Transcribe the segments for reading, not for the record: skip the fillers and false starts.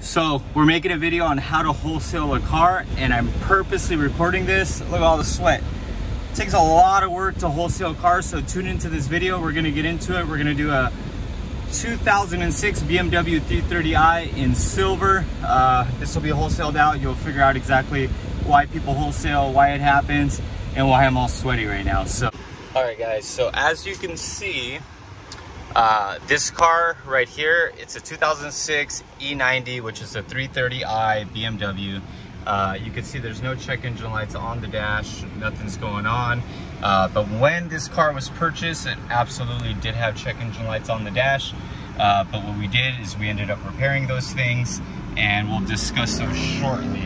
So we're making a video on how to wholesale a car, and I'm purposely recording this. Look at all the sweat. It takes a lot of work to wholesale cars, so tune into this video. We're gonna get into it. We're gonna do a 2006 BMW 330i in silver. This will be wholesaled out. You'll figure out exactly why people wholesale, why it happens, and why I'm all sweaty right now. So, all right guys, so as you can see, this car right here, it's a 2006 E90, which is a 330i BMW. You can see there's no check engine lights on the dash, nothing's going on. But when this car was purchased, it absolutely did have check engine lights on the dash. But what we did is we ended up repairing those things, and we'll discuss those shortly.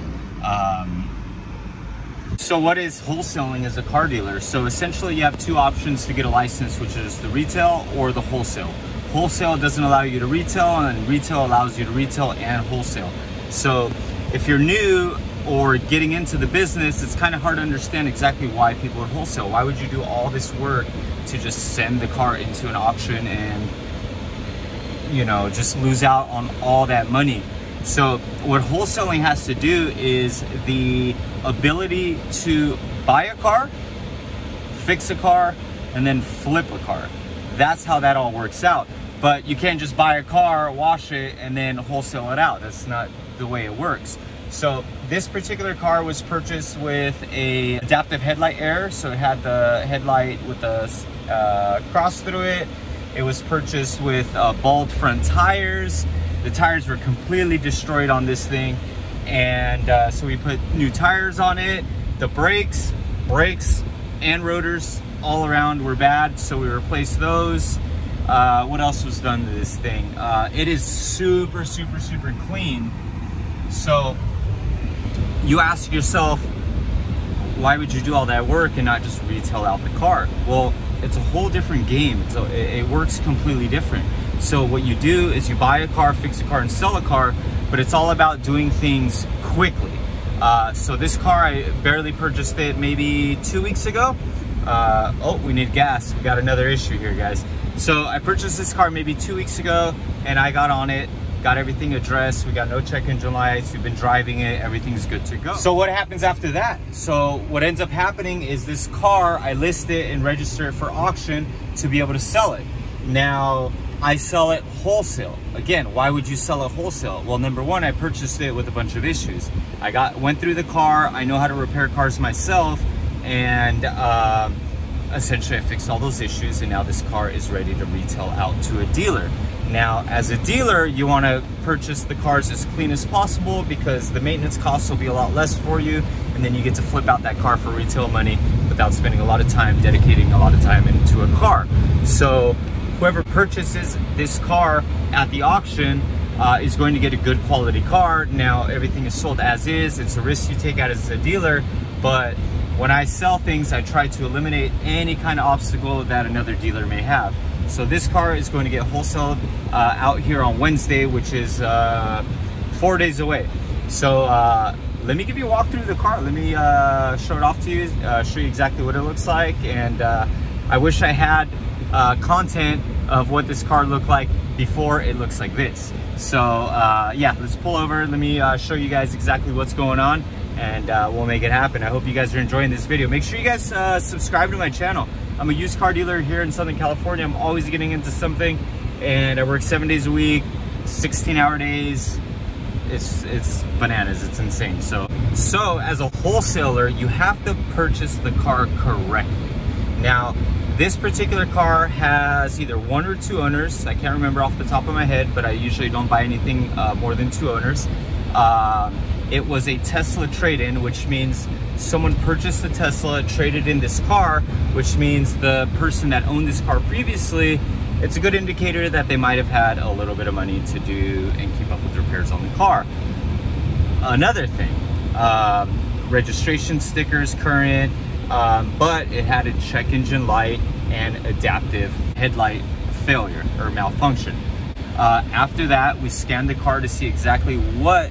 So what is wholesaling as a car dealer? So essentially you have two options to get a license, which is the retail or the wholesale. Wholesale doesn't allow you to retail, and retail allows you to retail and wholesale. So if you're new or getting into the business, it's kind of hard to understand exactly why people are wholesale. Why would you do all this work to just send the car into an auction and, you know, just lose out on all that money? So what wholesaling has to do is the ability to buy a car, fix a car, and then flip a car. That's how that all works out. But you can't just buy a car, wash it, and then wholesale it out. That's not the way it works. So this particular car was purchased with an adaptive headlight error. So it had the headlight with a cross through it. It was purchased with bald front tires. The tires were completely destroyed on this thing. And so we put new tires on it. The brakes and rotors all around were bad. So we replaced those. What else was done to this thing? It is super, super, super clean. So you ask yourself, why would you do all that work and not just retail out the car? Well, it's a whole different game. So it works completely different. So what you do is you buy a car, fix a car, and sell a car, but it's all about doing things quickly. So this car, I barely purchased it maybe 2 weeks ago. Oh, we need gas. We got another issue here, guys. So I purchased this car maybe 2 weeks ago, and I got on it, got everything addressed. We got no check engine lights. We've been driving it. Everything's good to go. So what happens after that? So what ends up happening is this car, I list it and register it for auction to be able to sell it. Now, I sell it wholesale. Again, why would you sell it wholesale? Well, number one, I purchased it with a bunch of issues. I went through the car. I know how to repair cars myself, and essentially I fixed all those issues, and now this car is ready to retail out to a dealer. Now, as a dealer, you want to purchase the cars as clean as possible because the maintenance costs will be a lot less for you, and then you get to flip out that car for retail money without spending a lot of time dedicating a lot of time into a car. So whoever purchases this car at the auction is going to get a good quality car. Now, everything is sold as is. It's a risk you take out as a dealer, but when I sell things, I try to eliminate any kind of obstacle that another dealer may have. So this car is going to get wholesaled out here on Wednesday, which is 4 days away. So let me give you a walk through the car. Let me show it off to you, show you exactly what it looks like. And I wish I had content of what this car looked like before it looks like this. So yeah, let's pull over. Let me show you guys exactly what's going on, and we'll make it happen. I hope you guys are enjoying this video. Make sure you guys subscribe to my channel. I'm a used car dealer here in Southern California. I'm always getting into something, and I work 7 days a week, 16-hour days. It's bananas, it's insane. So as a wholesaler, you have to purchase the car correctly. Now, this particular car has either one or two owners. I can't remember off the top of my head, but I usually don't buy anything more than two owners. It was a Tesla trade-in, which means someone purchased a Tesla, traded in this car, which means the person that owned this car previously, it's a good indicator that they might have had a little bit of money to do and keep up with repairs on the car. Another thing, registration stickers current, but it had a check engine light and adaptive headlight failure or malfunction. After that, we scanned the car to see exactly what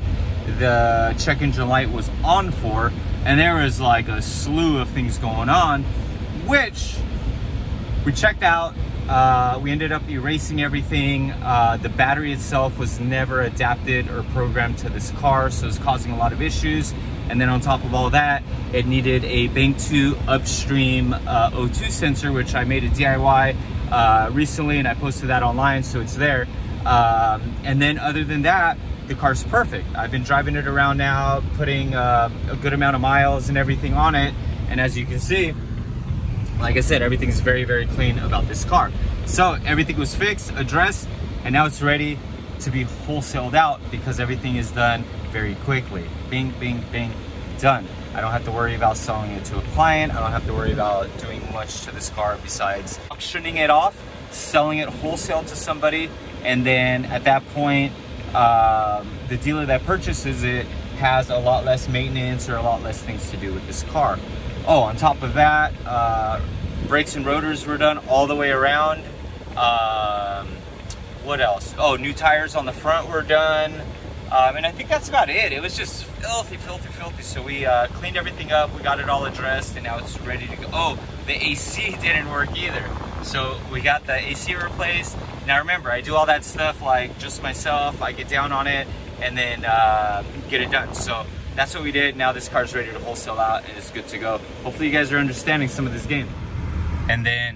the check engine light was on for, and there was like a slew of things going on, which we checked out, We ended up erasing everything. The battery itself was never adapted or programmed to this car, so it's causing a lot of issues. And then on top of all that, it needed a Bank 2 upstream O2 sensor, which I made a DIY recently, and I posted that online, so it's there. And then other than that, the car's perfect. I've been driving it around now, putting a good amount of miles and everything on it, and as you can see, like I said, everything's very, very clean about this car. So everything was fixed, addressed, and now it's ready to be wholesaled out because everything is done very quickly. Bing, bing, bing, done. I don't have to worry about selling it to a client. I don't have to worry about doing much to this car besides auctioning it off, selling it wholesale to somebody, and then at that point, the dealer that purchases it has a lot less maintenance or a lot less things to do with this car. Oh, on top of that, brakes and rotors were done all the way around. What else? Oh, new tires on the front were done. And I think that's about it. It was just filthy, filthy, filthy. So we cleaned everything up. We got it all addressed, and now it's ready to go. Oh, the AC didn't work either. So we got the AC replaced. Now remember, I do all that stuff like just myself. I get down on it and then get it done. So that's what we did. Now this car's ready to wholesale out and it's good to go. Hopefully you guys are understanding some of this game. And then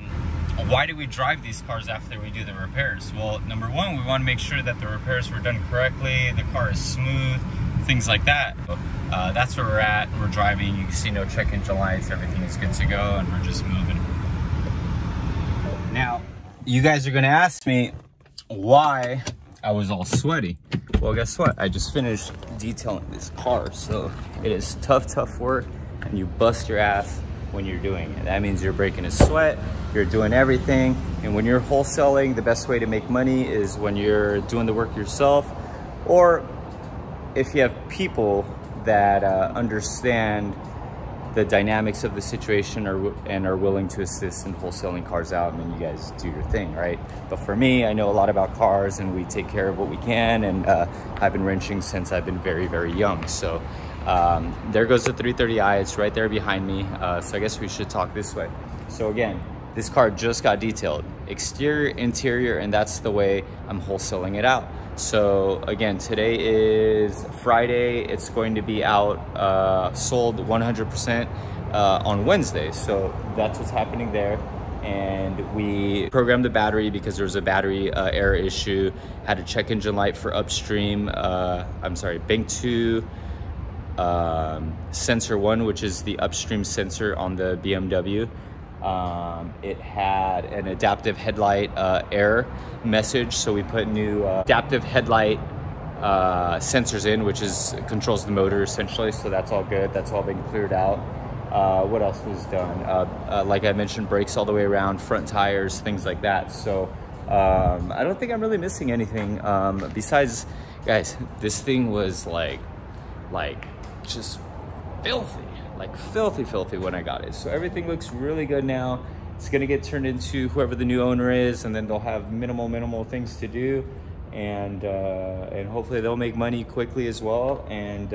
why do we drive these cars after we do the repairs? Well, number one, we want to make sure that the repairs were done correctly, the car is smooth, things like that. That's where we're at. We're driving, you can see no check engine lights, everything is good to go, and we're just moving. Now, you guys are gonna ask me why I was all sweaty. Well, guess what? I just finished detailing this car, so it is tough, tough work, and you bust your ass when you're doing it. That means you're breaking a sweat, you're doing everything, and when you're wholesaling, the best way to make money is when you're doing the work yourself, or if you have people that understand the dynamics of the situation and are willing to assist in wholesaling cars out, and then you guys do your thing, right? But for me, I know a lot about cars and we take care of what we can, and I've been wrenching since I've been very, very young. So there goes the 330i, it's right there behind me. So I guess we should talk this way. So again, this car just got detailed, exterior, interior, and that's the way I'm wholesaling it out. So again, today is Friday. It's going to be out, sold 100% on Wednesday. So that's what's happening there. And we programmed the battery because there was a battery error issue. Had a check engine light for upstream, I'm sorry, Bank 2 sensor 1, which is the upstream sensor on the BMW. It had an adaptive headlight error message, so we put new adaptive headlight sensors in, which is controls the motor essentially. So that's all good, that's all been cleared out. What else was done? Like I mentioned, brakes all the way around, front tires, things like that. So I don't think I'm really missing anything. Besides, guys, this thing was like just filthy, like filthy, filthy when I got it. So everything looks really good now. It's gonna get turned into whoever the new owner is, and then they'll have minimal things to do. And hopefully they'll make money quickly as well. And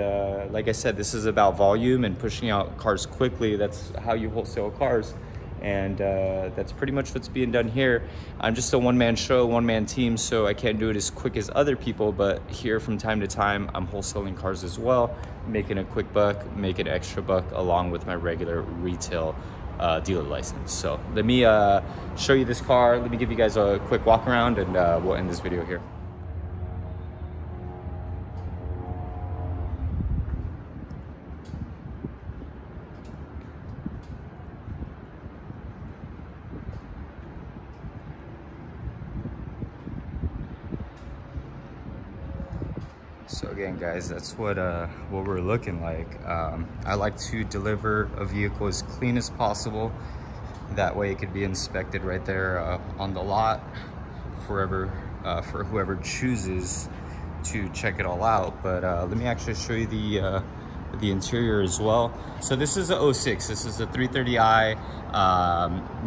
like I said, this is about volume and pushing out cars quickly. That's how you wholesale cars. And that's pretty much what's being done here. I'm just a one-man show, one-man team, so I can't do it as quick as other people, but here from time to time, I'm wholesaling cars as well, making a quick buck, making an extra buck along with my regular retail dealer license. So let me show you this car. Let me give you guys a quick walk around, and we'll end this video here. So again, guys, that's what we're looking like. I like to deliver a vehicle as clean as possible. That way it could be inspected right there on the lot for whoever chooses to check it all out. But let me actually show you the interior as well. So this is a 06, this is a 330i.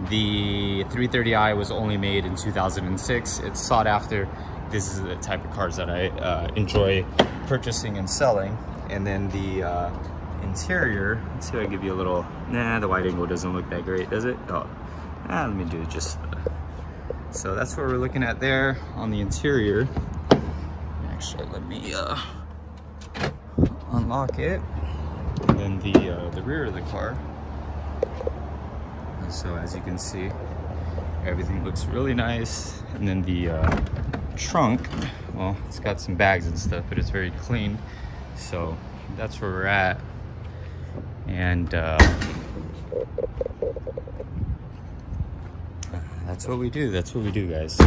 The 330i was only made in 2006. It's sought after. This is the type of cars that I enjoy purchasing and selling. And then the interior, let's see if I give you a little, nah, the wide angle doesn't look that great, does it? Oh, let me do just So that's what we're looking at there on the interior. Actually, let me unlock it. And then the rear of the car. So as you can see, everything looks really nice. And then the trunk, well, it's got some bags and stuff, but it's very clean. So that's where we're at. And that's what we do. That's what we do, guys.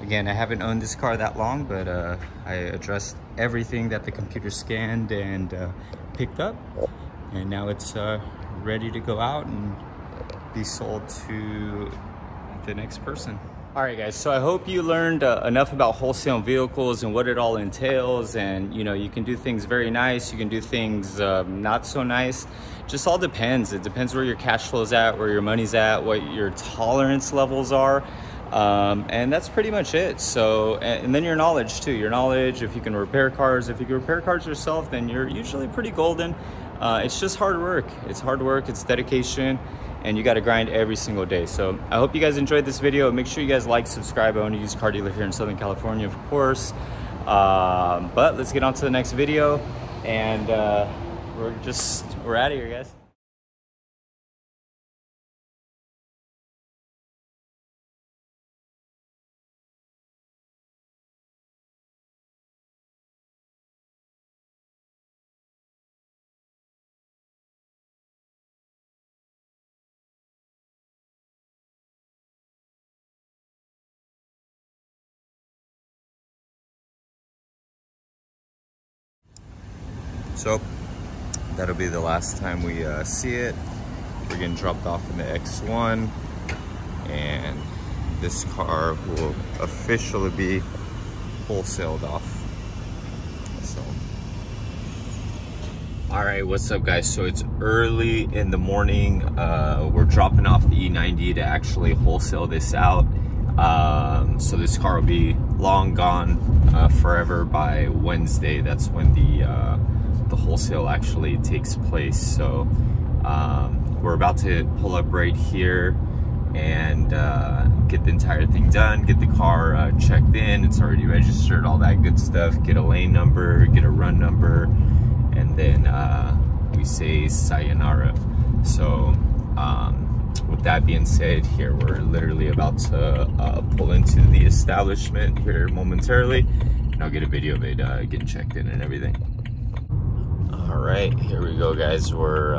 Again, I haven't owned this car that long, but I addressed everything that the computer scanned and picked up, and now it's ready to go out and be sold to the next person. All right, guys, so I hope you learned enough about wholesale vehicles and what it all entails. And you know, you can do things very nice, you can do things not so nice. Just all depends. It depends where your cash flow is at, where your money's at, what your tolerance levels are. And that's pretty much it. So, and then your knowledge too, your knowledge, if you can repair cars, if you can repair cars yourself, then you're usually pretty golden. It's just hard work. It's hard work, it's dedication, and you got to grind every single day. So I hope you guys enjoyed this video. Make sure you guys like, subscribe. I own a used car dealer here in Southern California, of course. But let's get on to the next video, and we're out of here, guys. So that'll be the last time we see it. We're getting dropped off in the X1, and this car will officially be wholesaled off. So, all right, what's up, guys? So it's early in the morning. We're dropping off the E90 to actually wholesale this out. So this car will be long gone forever by Wednesday. That's when the wholesale actually takes place. So we're about to pull up right here and get the entire thing done, get the car checked in, it's already registered, all that good stuff, get a lane number, get a run number, and then we say sayonara. So with that being said, here we're literally about to pull into the establishment here momentarily, and I'll get a video of it getting checked in and everything. All right, here we go, guys. We're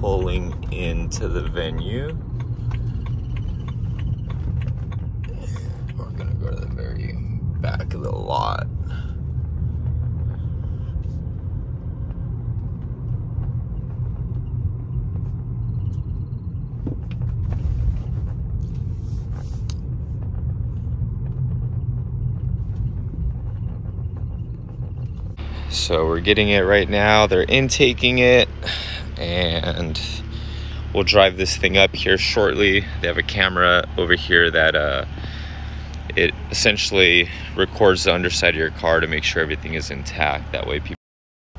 pulling into the venue. We're gonna go to the very back of the lot. So we're getting it right now. They're intaking it, and we'll drive this thing up here shortly. They have a camera over here that it essentially records the underside of your car to make sure everything is intact. That way people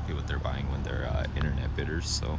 see what they're buying when they're internet bidders. So